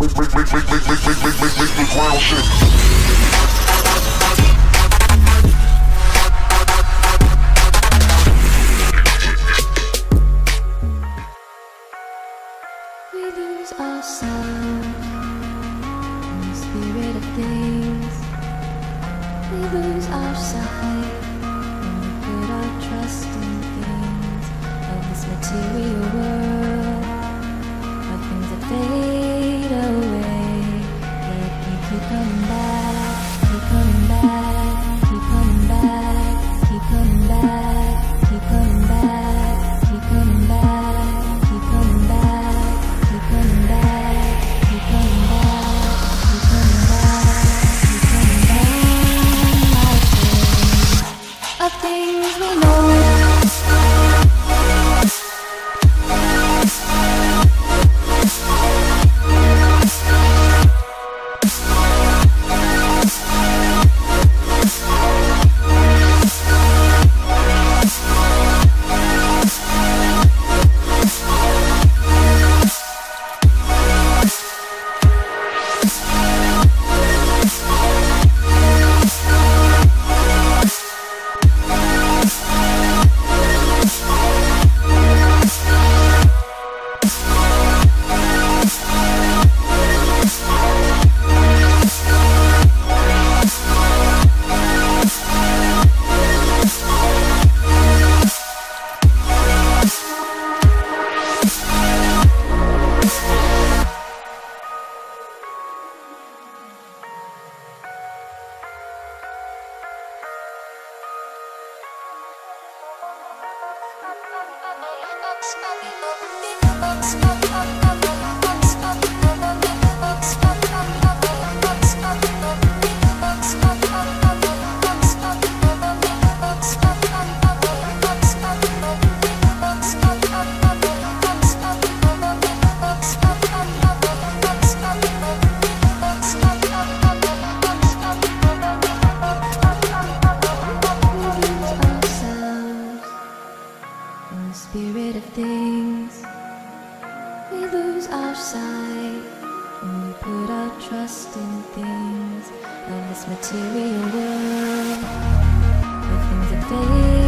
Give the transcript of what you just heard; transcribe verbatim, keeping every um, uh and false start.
Make, make, make, make, make, make, make, make, make the ground shake. We lose ourselves in the spirit of things. We lose our sight when we put our trust in things of this material world. Our things that fade away, yet we keep coming back, keep coming back, keep coming back, keep coming back, keep coming back, keep coming back. Things we know, material world, the things that fade.